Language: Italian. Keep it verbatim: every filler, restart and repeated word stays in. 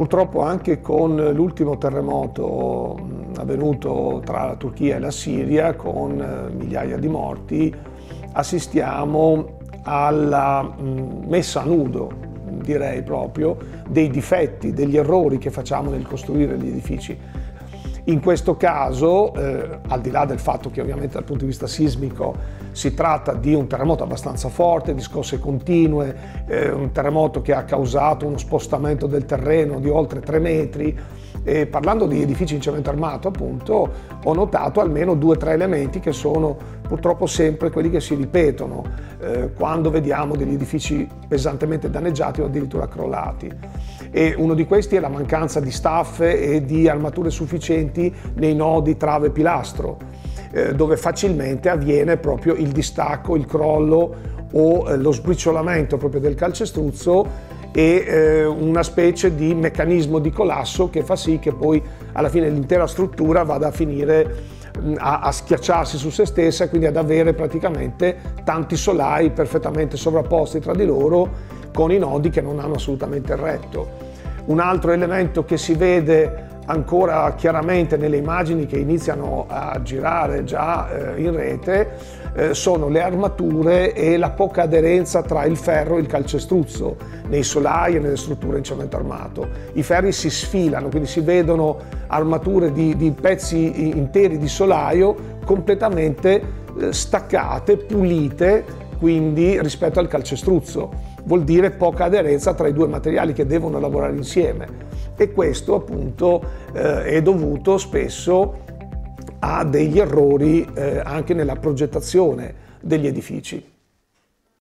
Purtroppo anche con l'ultimo terremoto avvenuto tra la Turchia e la Siria, con migliaia di morti, assistiamo alla messa a nudo, direi proprio, dei difetti, degli errori che facciamo nel costruire gli edifici. In questo caso, eh, al di là del fatto che ovviamente dal punto di vista sismico si tratta di un terremoto abbastanza forte, di scosse continue, eh, un terremoto che ha causato uno spostamento del terreno di oltre tre metri, e parlando di edifici in cemento armato, appunto, ho notato almeno due o tre elementi che sono purtroppo sempre quelli che si ripetono eh, quando vediamo degli edifici pesantemente danneggiati o addirittura crollati. E uno di questi è la mancanza di staffe e di armature sufficienti nei nodi trave e pilastro, eh, dove facilmente avviene proprio il distacco, il crollo o eh, lo sbriciolamento proprio del calcestruzzo, e eh, una specie di meccanismo di collasso che fa sì che poi alla fine l'intera struttura vada a finire a, a schiacciarsi su se stessa, e quindi ad avere praticamente tanti solai perfettamente sovrapposti tra di loro, con i nodi che non hanno assolutamente retto. Un altro elemento che si vede ancora chiaramente nelle immagini che iniziano a girare già eh, in rete eh, sono le armature e la poca aderenza tra il ferro e il calcestruzzo nei solai e nelle strutture in cemento armato. I ferri si sfilano, quindi si vedono armature di, di pezzi interi di solaio completamente eh, staccate, pulite, quindi rispetto al calcestruzzo. Vuol dire poca aderenza tra i due materiali che devono lavorare insieme, e questo appunto eh, è dovuto spesso a degli errori eh, anche nella progettazione degli edifici.